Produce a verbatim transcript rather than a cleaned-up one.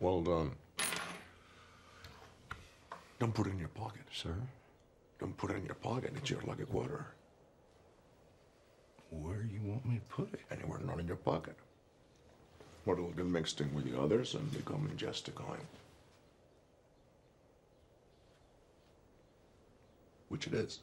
Well done. Don't put it in your pocket. Sir? Don't put it in your pocket. It's your lucky quarter. Where you want me to put it? Anywhere not in your pocket. Or it'll get mixed in with the others and become just a coin. Which it is.